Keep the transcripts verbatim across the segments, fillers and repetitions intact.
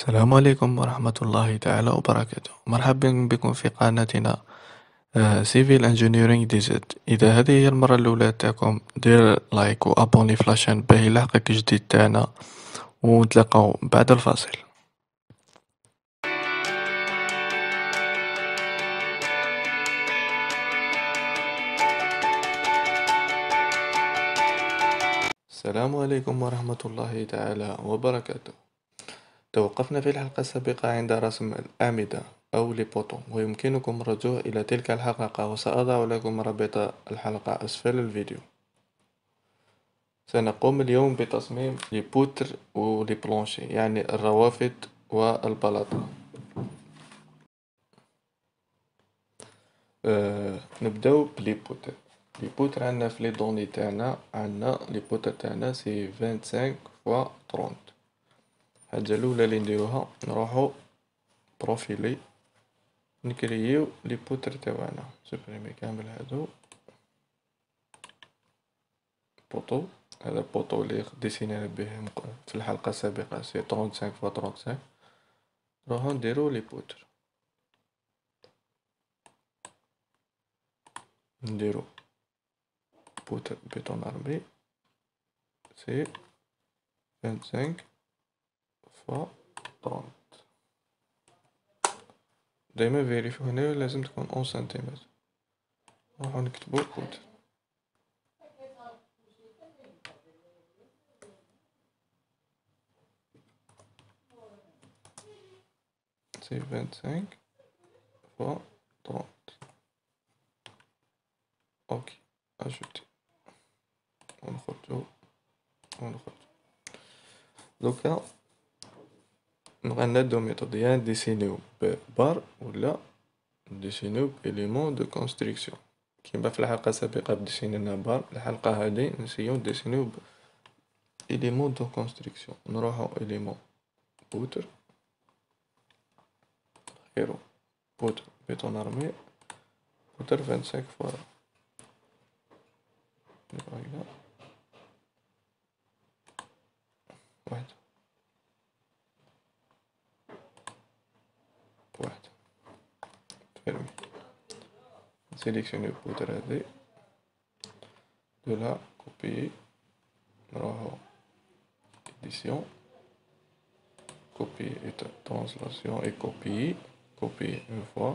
السلام عليكم ورحمة الله تعالى وبركاته. مرحبا بكم في قناتنا Civil Engineering Desert. إذا هذه هي المرة الأولى تاعكم دير لايك وأبوني فلاشان باهي يلحقك الجديد تاعنا، ونتلاقاو بعد الفاصل. السلام عليكم ورحمة الله تعالى وبركاته. توقفنا في الحلقة السابقة عند رسم الأعمدة أو لبوتو، ويمكنكم الرجوع إلى تلك الحلقة، وسأضع لكم رابط الحلقة أسفل الفيديو. سنقوم اليوم بتصميم لبوتر ولبلانشي، يعني الروافد والبلاطة. أه نبدأ بلبوتر. لبوتر عندنا في لي دوني تاعنا، عندنا لبوتر تاعنا سي خمسة وعشرين فوا ثلاثين. الحاجة الأولى اللي نديروها نروحو بروفيلي نكرييو لبوتر تاعنا، سوبريمي كامل هادو بوطو. هذا بوطو اللي ديسينينا به في الحلقة السابقة سي خمسة وثلاثين فوا خمسة وثلاثين. نروحو نديرو لبوتر، نديرو بوتر بيتون عربي سي خمسة وعشرين فوا ثلاثين. دايما فيريفيو هنايا لازم تكون أون سنتيمتر. نروحو نكتبو كود سي خمسة وعشرين فوا ثلاثين. اوكي اجوتي ونخرجو ونخرجو. دوكا عندنا دو ميثود، يا نديسينيو ببار ولا نديسينيو بإليمون دو كونستريكسيون. كيما في الحلقة السابقة ديسينينا بار، الحلقة هادي نسيو نديسينيو بإليمون دو كونستريكسيون. نروحو إليمون بوتر، نخيرو بوتر بيتون أرمي، بوتر خمسة وعشرين فوا واحد واحد فيرمي. نسيليكسيوني البوتر هادي دو لا كوبي، نروحو إديسيون كوبي إي ترانسلاسيون إي كوبي كوبي أون فوا.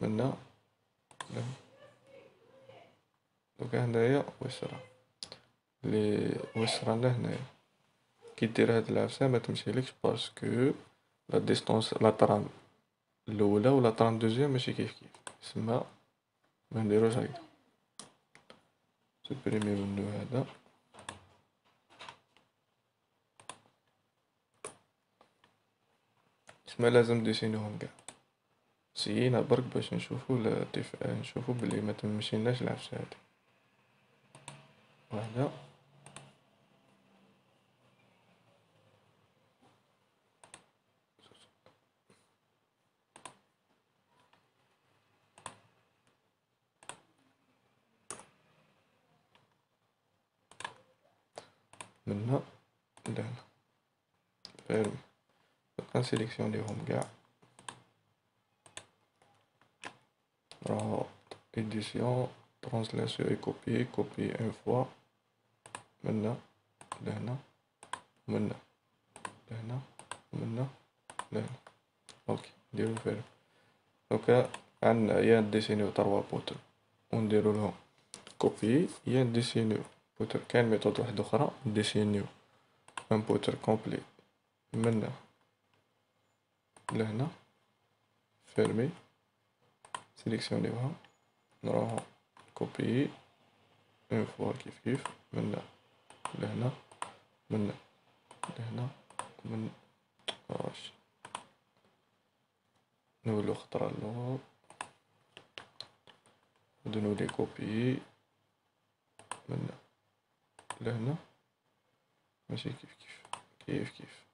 منا دوكا هنايا وسرة لي وسرة لهنايا كي دير هاد العفسة متمشيلكش باسكو لا ديستونس لا طرام الأولى ولا طرام دوزيام ماشي كيف كيف، تسمى منديروش هكدا. سوبريمي منو هدا تسمى لازم ديسينوهم قاع. سيينا برك باش نشوفو الاتفاق، نشوفو بلي متمشيناش العفسة هادي. واحدة منها لهنا فيرمي، بقا نسيليكسيون ليهم قاع، نروحو إديسيون ترانسلاسيون إي كوبي كوبي أون فوا. منا لهنا منا لهنا منا لهنا. اوكي نديرو فيرم. دوكا عندنا يا نديسينيو تروا بوتر ونديرو لهم كوبي، يا نديسينيو بوتر. كاين ميثود واحد اخرى نديسينيو ان بوتر كومبلي منا لهنا فيرمي، سيليكسيونيوها نروحو كوبي اون فوا كيف كيف منا لهنا منا لهنا من واش نولو خطرة اللور ودنولي كوبي منا لهنا ماشي كيف كيف كيف كيف.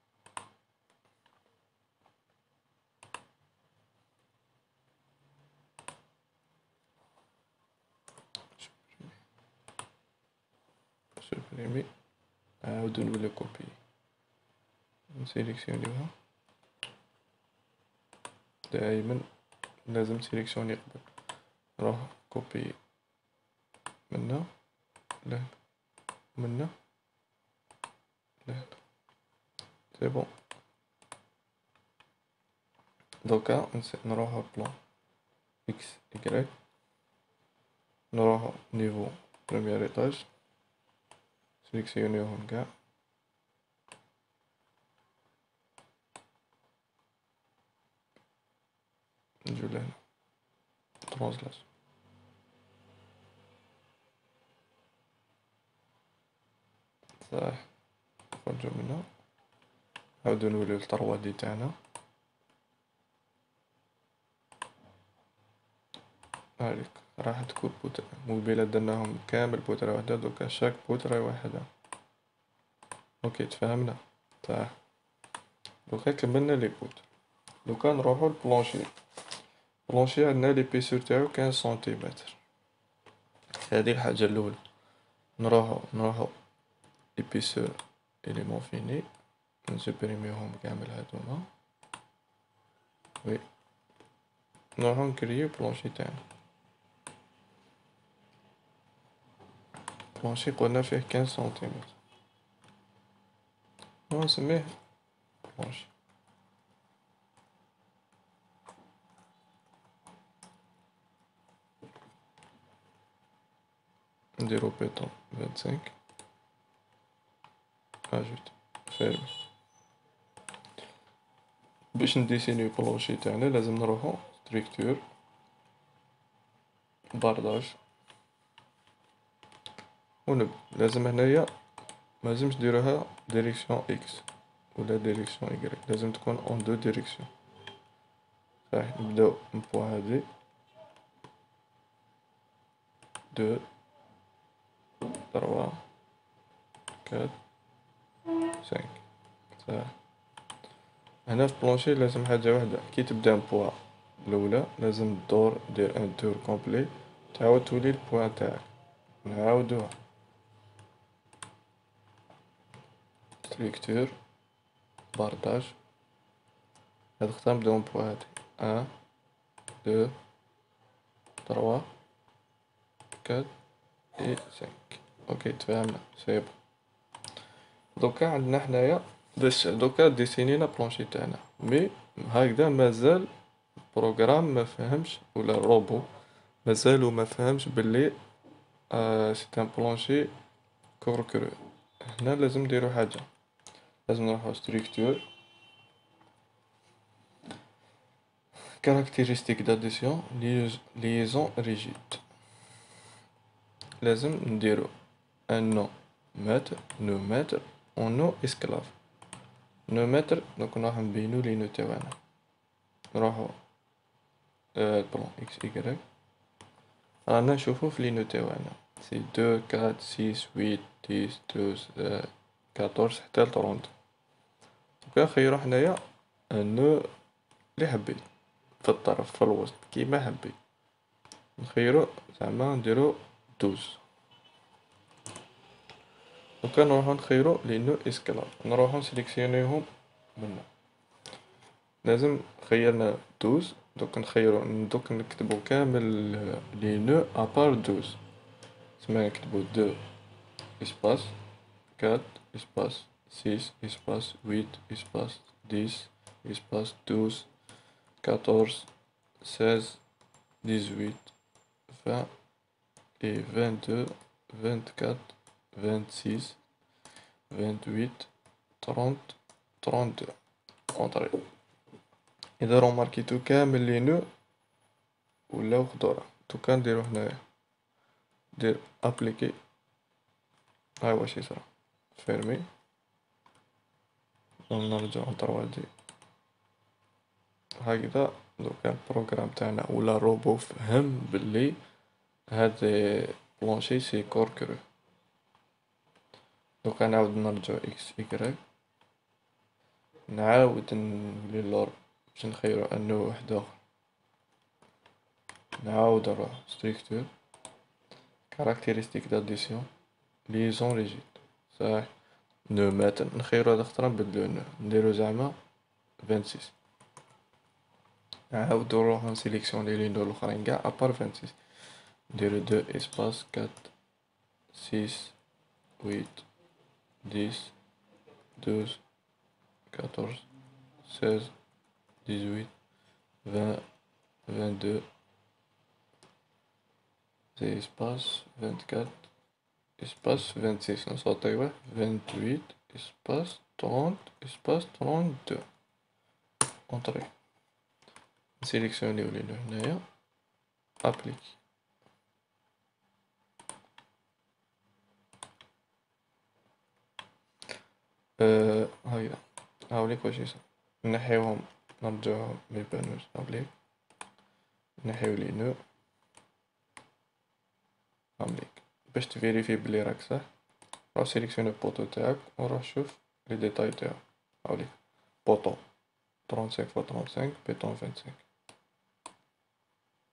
سوبريمي، عاودو نولي كوبي نسيليكسيونيها دائما لازم سيليكسيوني قبل نروح كوبي منا لهنا منا لهنا سي بون. دوكا نروحو بلان اكس ايكغيك نروحو نيفو بريميير ايطاج سيليكسيونيوهم كاع نجيو لهنا ترونسلاس صح نخرجو منها نعاودو نوليو للطروة دي تاعنا هاديك راح تكون بوترة مقبلة درناهم كامل بوترة وحدة دوكا شاك بوترة وحدة. اوكي تفهمنا صح. دوكا كملنا لي بوتر دوكا نروحو للبلونشي. بلونشي عندنا لي بيسور تاعو كان سنتيمتر هادي الحاجة الأولى. نروحو نروحو لي بيسور إليمون فيني نسبريميوهم كامل هادوما وي نروحو نكريو بلونشي تاعنا. بلونشي قلنا فيه خمسة سنتيمتر نسميه بلونشي. نديرو بيطون vingt-cinq اجوت فيرمي. باش نديسينيو بلونشي تاعنا لازم نروحو ستريكتور بارداج ونب لازم هنايا ملازمش ديروها ديريكسيون اكس ولا ديريكسيون ايكغيك لازم تكون اون دو ديريكسيون صح. نبداو من بوا هادي دو تروا كات سانك صح. هنا في بلونشي لازم حاجة واحدة كي تبدا من بوا الأولى لازم دور دير ان دور كومبلي تعاود تولي البوا تاعك نعاودوها سليكتور بارداج هاد الخطا نبداو من بوا هادي ان دو تروا كات اي سانك. اوكي تفهمنا سي بون. دوكا عندنا حنايا دوكا ديسينينا بلونشي تاعنا مي هكذا مازال البروغرام ما فهمش ولا الروبو مازالو ما فهمش باللي آه سي ان بلونشي كوركرو. هنا لازم نديرو حاجه لازم نروحو ستريكتور كاركتيرستيك داديسيون ليزون ريجيد لازم نديرو ان نو متر نو متر و نو اسكلاف نو متر. دونك نروحو نبينو لي نو تاعنا نروحو البلان اكس ايكغيك رانا نشوفو في لي نو تاعنا سي دو كات سيس ويت ديس دوز كاطورز حتى لطرونت. دوكا نخيرو حنايا النو لي حبيت في الطرف في الوسط كيما حبيت نخيرو زعما نديرو دوز. دوكا نروحو نخيرو لي نو اسكلاف نروحو نسيليكسيونيوهم منا لازم خيرنا دوز. دوك نخيرو دوك نكتبو كامل لي نو ابار دوز تسمى نكتبو دو اسباس كات اسباس سيس اسباس ويت اسباس ديس اسباس دوز كاطورز ساز ديزويت فان اي فان دو فان كات vingt-six vingt-huit trente trente-deux entrée. اذا رماركيتو كامل لي نو ولاو خضورة. دوكا نديرو هنايا دير ابليكي هاي واش يصرا فيرمي نرجعو للطروة دي هكذا. دوكا البروغرام تاعنا ولا الروبو فهم بلي هادي بلونشي سي كوركرو. دوكا نعاود نرجعو اكس ايكغيك نعاود نولي لور باش نخيرو انو واحد اخر نعاود نروح ستريكتور كاركتيرستيك داديسيون ليزون ريجيد صح. نو مات نخيرو هذا خطرا نبدلو نو نديرو زعما ستة وعشرين نعاودو نروحو نسيليكسيوني لي نو لخرين كاع ابار ستة وعشرين نديرو دو اسباس أربعة ستة ثمانية عشرة اثنا عشر quatorze seize dix-huit vingt vingt-deux espace vingt-quatre espace vingt-six on sort vingt-huit espace trente espace trente-deux entrée sélectionnez les deux d'ailleurs applique euh هيا هاوليك واش يصير نحيوهم نرجعهم للبانوس هاوليك نحيو لي نو هاوليك باش تفيريفي بلي راك صح روح سيليكسيوني البوطو تاعك وروح شوف لي ديتاي تاعو هاوليك بوطو خمسة وثلاثين فوا خمسة وثلاثين بيتون خمسة وعشرين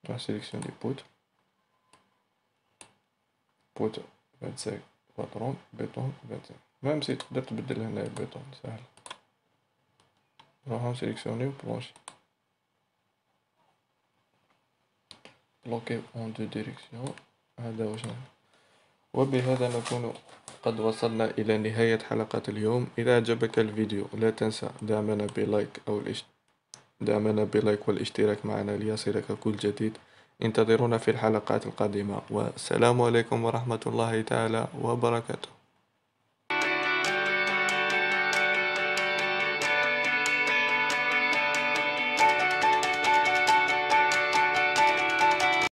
روح سيليكسيوني بوت بوت خمسة وعشرين فوا ثلاثين بيتون خمسة وعشرين ميم سي تقدر تبدل هنا البيتون ساهل نروحو نسيليكسيونيو بلونشي بلوكي اون دو ديريكسيون هذا واش نعمل. وبهذا نكون قد وصلنا الى نهاية حلقة اليوم. اذا اعجبك الفيديو لا تنسى دعمنا بلايك او الاشت... دعمنا بلايك والاشتراك معنا ليصلك كل جديد. انتظرونا في الحلقات القادمة والسلام عليكم ورحمة الله تعالى وبركاته.